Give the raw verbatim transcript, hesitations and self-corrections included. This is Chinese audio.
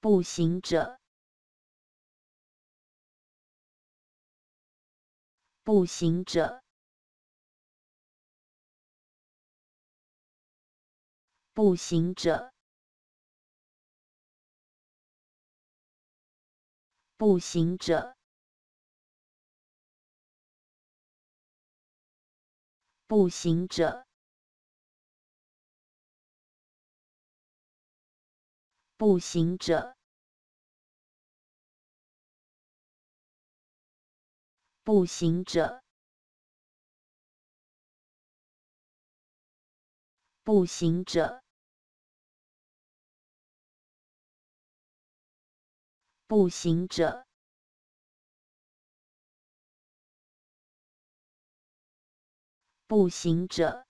步行者，步行者，步行者，步行者，步行者，步行者，步行者，步行者，步行者，步行者。